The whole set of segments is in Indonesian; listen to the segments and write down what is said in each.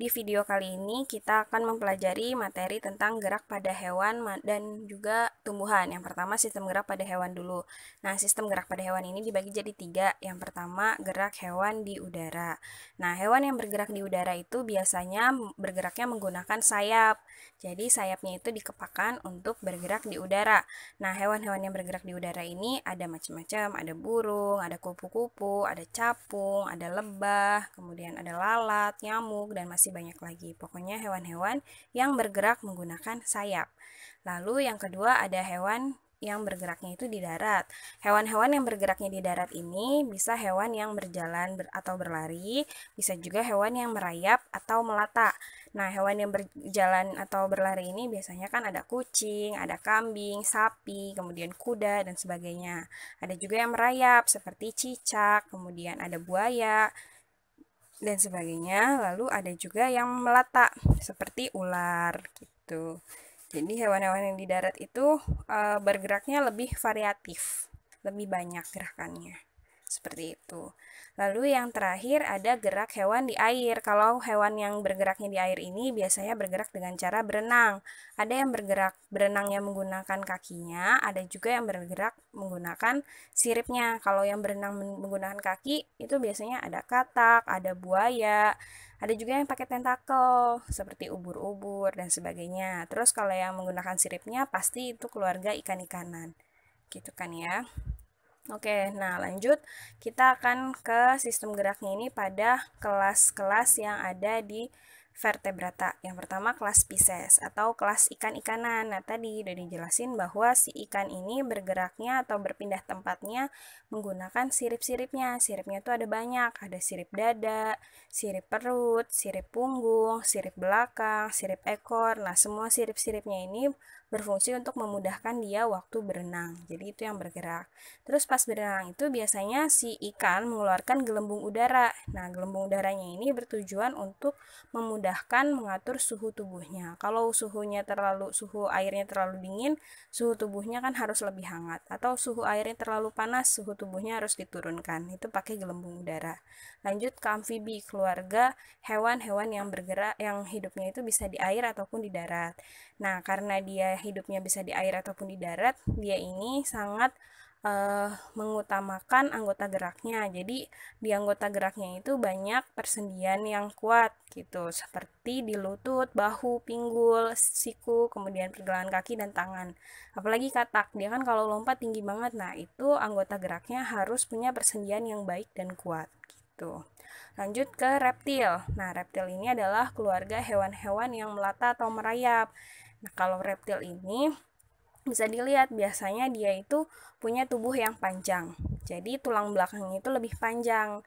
Di video kali ini kita akan mempelajari materi tentang gerak pada hewan dan juga tumbuhan. Yang pertama sistem gerak pada hewan dulu. Nah, sistem gerak pada hewan ini dibagi jadi tiga. Yang pertama gerak hewan di udara. Nah, hewan yang bergerak di udara itu biasanya bergeraknya menggunakan sayap. Jadi sayapnya itu dikepakkan untuk bergerak di udara. Nah, hewan-hewan yang bergerak di udara ini ada macam-macam. Ada burung, ada kupu-kupu, ada capung, ada lebah, kemudian ada lalat, nyamuk, dan masih banyak lagi. Pokoknya hewan-hewan yang bergerak menggunakan sayap. Lalu yang kedua ada hewan yang bergeraknya itu di darat. Hewan-hewan yang bergeraknya di darat ini bisa hewan yang berjalan atau berlari, bisa juga hewan yang merayap atau melata. Nah, hewan yang berjalan atau berlari ini biasanya kan ada kucing, ada kambing, sapi, kemudian kuda, dan sebagainya. Ada juga yang merayap seperti cicak, kemudian ada buaya, dan sebagainya. Lalu ada juga yang melata seperti ular gitu. Jadi hewan-hewan yang di darat itu bergeraknya lebih variatif, lebih banyak gerakannya. Seperti itu. Lalu yang terakhir ada gerak hewan di air. Kalau hewan yang bergeraknya di air ini biasanya bergerak dengan cara berenang. Ada yang berenangnya menggunakan kakinya, ada juga yang bergerak menggunakan siripnya. Kalau yang berenang menggunakan kaki itu biasanya ada katak, ada buaya, ada juga yang pakai tentakel seperti ubur-ubur dan sebagainya. Terus kalau yang menggunakan siripnya pasti itu keluarga ikan-ikanan. Gitu kan ya. Oke, nah lanjut kita akan ke sistem geraknya ini pada kelas-kelas yang ada di vertebrata. Yang pertama kelas Pisces atau kelas ikan-ikanan. Nah tadi udah dijelasin bahwa si ikan ini bergeraknya atau berpindah tempatnya menggunakan sirip-siripnya. Siripnya itu ada banyak, ada sirip dada, sirip perut, sirip punggung, sirip belakang, sirip ekor. Nah semua sirip-siripnya ini berfungsi untuk memudahkan dia waktu berenang. Jadi itu yang bergerak. Terus pas berenang itu biasanya si ikan mengeluarkan gelembung udara. Nah, gelembung udaranya ini bertujuan untuk memudahkan mengatur suhu tubuhnya. Kalau suhu airnya terlalu dingin, suhu tubuhnya kan harus lebih hangat, atau suhu airnya terlalu panas, suhu tubuhnya harus diturunkan. Itu pakai gelembung udara. Lanjut ke amfibi, keluarga hewan-hewan yang bergerak, yang hidupnya itu bisa di air ataupun di darat. Nah, karena dia hidupnya bisa di air ataupun di darat, dia ini sangat mengutamakan anggota geraknya. Jadi di anggota geraknya itu banyak persendian yang kuat gitu, seperti di lutut, bahu, pinggul, siku, kemudian pergelangan kaki dan tangan. Apalagi katak, dia kan kalau lompat tinggi banget. Nah, itu anggota geraknya harus punya persendian yang baik dan kuat gitu. Lanjut ke reptil. Nah, reptil ini adalah keluarga hewan-hewan yang melata atau merayap. Nah, kalau reptil ini bisa dilihat biasanya dia itu punya tubuh yang panjang. Jadi tulang belakangnya itu lebih panjang.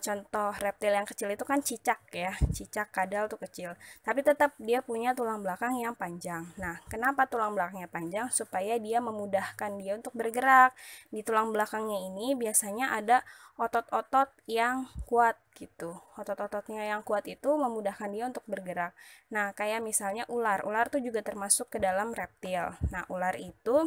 Contoh reptil yang kecil itu kan cicak ya. Cicak, kadal tuh kecil. Tapi tetap dia punya tulang belakang yang panjang. Nah, kenapa tulang belakangnya panjang? Supaya dia memudahkan dia untuk bergerak. Di tulang belakangnya ini biasanya ada otot-otot yang kuat gitu. Otot-ototnya yang kuat itu memudahkan dia untuk bergerak. Nah, kayak misalnya ular. Ular tuh juga termasuk ke dalam reptil. Nah, ular itu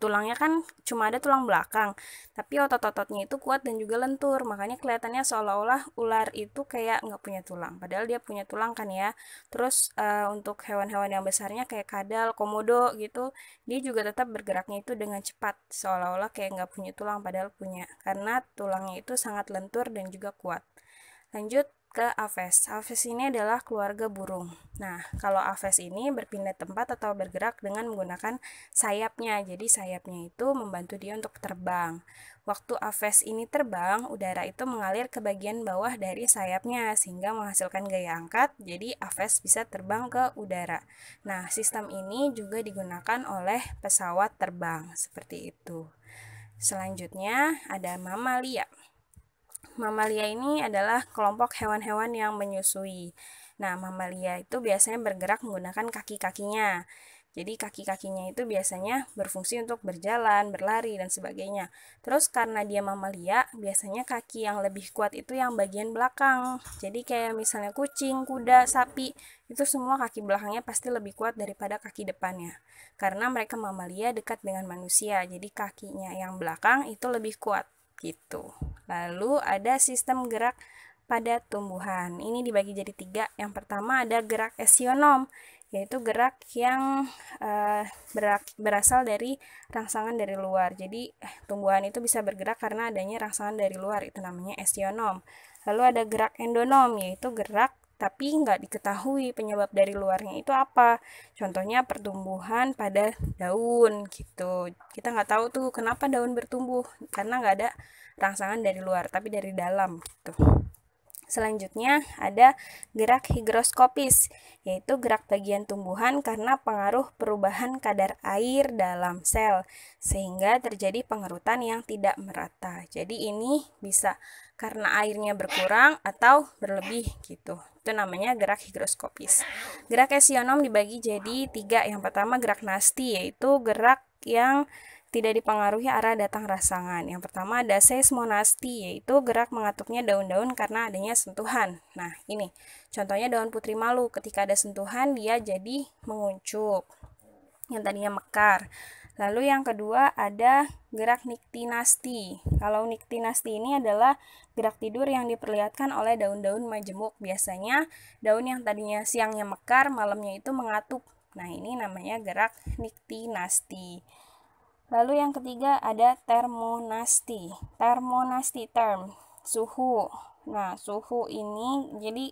tulangnya kan cuma ada tulang belakang, tapi otot-ototnya itu kuat dan juga lentur. Makanya kelihatannya seolah-olah ular itu kayak nggak punya tulang. Padahal dia punya tulang kan ya. Terus untuk hewan-hewan yang besarnya kayak kadal, komodo gitu, dia juga tetap bergeraknya itu dengan cepat. Seolah-olah kayak nggak punya tulang, padahal punya. Karena tulangnya itu sangat lentur dan juga kuat. Lanjut ke Aves. Aves ini adalah keluarga burung. Nah, kalau Aves ini berpindah tempat atau bergerak dengan menggunakan sayapnya. Jadi sayapnya itu membantu dia untuk terbang. Waktu Aves ini terbang, udara itu mengalir ke bagian bawah dari sayapnya sehingga menghasilkan gaya angkat. Jadi Aves bisa terbang ke udara. Nah, sistem ini juga digunakan oleh pesawat terbang seperti itu. Selanjutnya ada mamalia. Mamalia ini adalah kelompok hewan-hewan yang menyusui. Nah, mamalia itu biasanya bergerak menggunakan kaki-kakinya. Jadi kaki-kakinya itu biasanya berfungsi untuk berjalan, berlari, dan sebagainya. Terus karena dia mamalia, biasanya kaki yang lebih kuat itu yang bagian belakang. Jadi kayak misalnya kucing, kuda, sapi, itu semua kaki belakangnya pasti lebih kuat daripada kaki depannya. Karena mereka mamalia dekat dengan manusia, jadi kakinya yang belakang itu lebih kuat gitu. Lalu ada sistem gerak pada tumbuhan. Ini dibagi jadi tiga. Yang pertama ada gerak esionom, yaitu gerak yang berasal dari rangsangan dari luar. Jadi tumbuhan itu bisa bergerak karena adanya rangsangan dari luar, itu namanya esionom. Lalu ada gerak endonom, yaitu gerak tapi nggak diketahui penyebab dari luarnya itu apa. Contohnya pertumbuhan pada daun gitu. Kita nggak tahu tuh kenapa daun bertumbuh, karena nggak ada rangsangan dari luar tapi dari dalam gitu. Selanjutnya ada gerak higroskopis, yaitu gerak bagian tumbuhan karena pengaruh perubahan kadar air dalam sel sehingga terjadi pengerutan yang tidak merata. Jadi ini bisa karena airnya berkurang atau berlebih gitu. Itu namanya gerak higroskopis. Gerak esionom dibagi jadi tiga. Yang pertama gerak nasti, yaitu gerak yang tidak dipengaruhi arah datang rangsangan. Yang pertama ada seismonasti, yaitu gerak mengatupnya daun-daun karena adanya sentuhan. Nah, ini contohnya daun putri malu, ketika ada sentuhan dia jadi menguncup, yang tadinya mekar. Lalu yang kedua ada gerak niktinasti. Kalau niktinasti ini adalah gerak tidur yang diperlihatkan oleh daun-daun majemuk. Biasanya daun yang tadinya siangnya mekar, malamnya itu mengatup. Nah, ini namanya gerak niktinasti. Lalu yang ketiga ada termonasti. Termonasti, term, suhu. Nah, suhu ini, jadi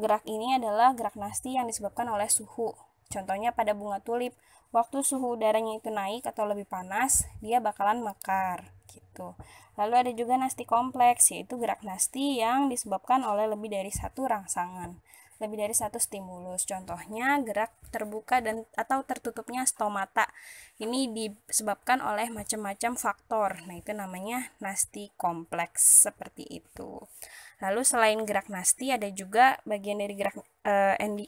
gerak ini adalah gerak nasti yang disebabkan oleh suhu. Contohnya pada bunga tulip, waktu suhu udaranya itu naik atau lebih panas, dia bakalan mekar gitu. Lalu ada juga nasti kompleks, yaitu gerak nasti yang disebabkan oleh lebih dari satu rangsangan, lebih dari satu stimulus. Contohnya gerak terbuka dan atau tertutupnya stomata. Ini disebabkan oleh macam-macam faktor. Nah, itu namanya nasti kompleks, seperti itu. Lalu selain gerak nasti ada juga bagian dari gerak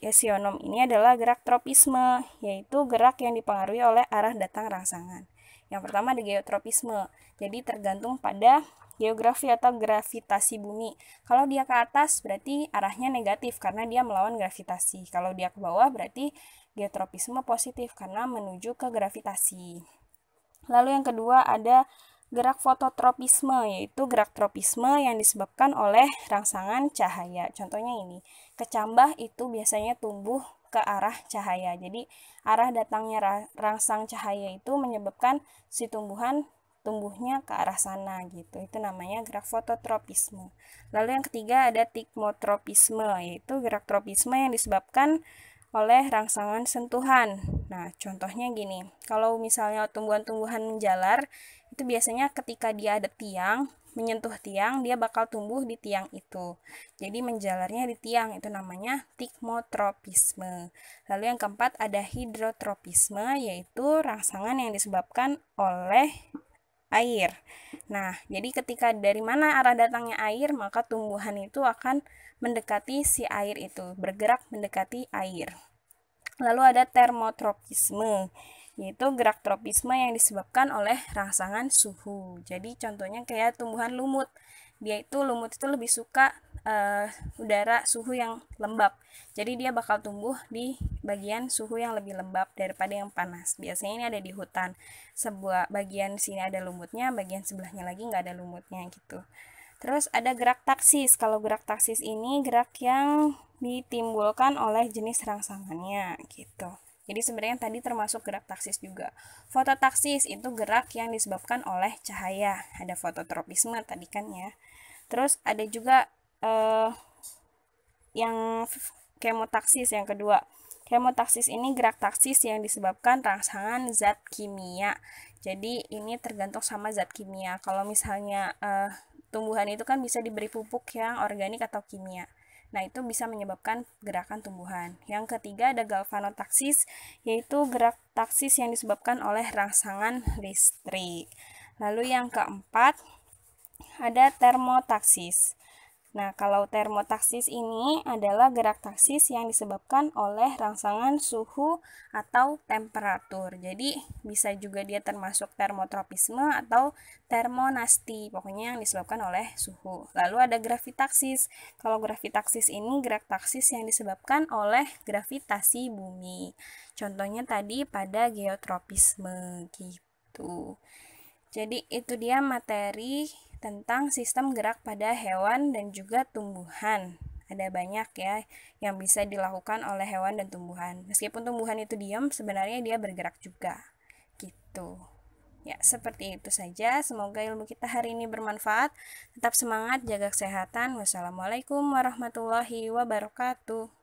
esionom ini adalah gerak tropisme, yaitu gerak yang dipengaruhi oleh arah datang rangsangan. Yang pertama ada geotropisme. Jadi tergantung pada geografi atau gravitasi bumi. Kalau dia ke atas berarti arahnya negatif karena dia melawan gravitasi. Kalau dia ke bawah berarti geotropisme positif karena menuju ke gravitasi. Lalu yang kedua ada gerak fototropisme, yaitu gerak tropisme yang disebabkan oleh rangsangan cahaya. Contohnya ini, kecambah itu biasanya tumbuh ke arah cahaya. Jadi arah datangnya rangsang cahaya itu menyebabkan si tumbuhan tumbuhnya ke arah sana gitu. Itu namanya gerak fototropisme. Lalu yang ketiga ada tikmotropisme, yaitu gerak tropisme yang disebabkan oleh rangsangan sentuhan. Nah, contohnya gini. Kalau misalnya tumbuhan-tumbuhan menjalar, itu biasanya ketika dia ada tiang, menyentuh tiang, dia bakal tumbuh di tiang itu. Jadi menjalarnya di tiang, itu namanya tikmotropisme. Lalu yang keempat ada hidrotropisme, yaitu rangsangan yang disebabkan oleh air. Nah, jadi ketika dari mana arah datangnya air, maka tumbuhan itu akan mendekati si air itu, bergerak mendekati air. Lalu ada termotropisme, yaitu gerak tropisme yang disebabkan oleh rangsangan suhu. Jadi contohnya kayak tumbuhan lumut. Lumut itu lebih suka udara suhu yang lembab. Jadi dia bakal tumbuh di bagian suhu yang lebih lembab daripada yang panas. Biasanya ini ada di hutan, sebuah bagian sini ada lumutnya, bagian sebelahnya lagi nggak ada lumutnya gitu. Terus ada gerak taksis. Kalau gerak taksis ini gerak yang ditimbulkan oleh jenis rangsangannya gitu. Jadi sebenarnya tadi termasuk gerak taksis juga. Fototaksis itu gerak yang disebabkan oleh cahaya. Ada fototropisme tadi kan ya. Terus ada juga yang kemotaksis, yang kedua. Kemotaksis ini gerak taksis yang disebabkan rangsangan zat kimia. Jadi ini tergantung sama zat kimia. Kalau misalnya tumbuhan itu kan bisa diberi pupuk yang organik atau kimia. Nah, itu bisa menyebabkan gerakan tumbuhan. Yang ketiga ada galvanotaksis, yaitu gerak taksis yang disebabkan oleh rangsangan listrik. Lalu yang keempat ada termotaksis. Nah, kalau termotaksis ini adalah gerak taksis yang disebabkan oleh rangsangan suhu atau temperatur. Jadi, bisa juga dia termasuk termotropisme atau termonasti, pokoknya yang disebabkan oleh suhu. Lalu ada gravitaksis. Kalau gravitaksis ini gerak taksis yang disebabkan oleh gravitasi bumi. Contohnya tadi pada geotropisme gitu. Jadi, itu dia materi tentang sistem gerak pada hewan dan juga tumbuhan. Ada banyak ya yang bisa dilakukan oleh hewan dan tumbuhan. Meskipun tumbuhan itu diam, sebenarnya dia bergerak juga. Gitu. Ya, seperti itu saja. Semoga ilmu kita hari ini bermanfaat. Tetap semangat, jaga kesehatan. Wassalamualaikum warahmatullahi wabarakatuh.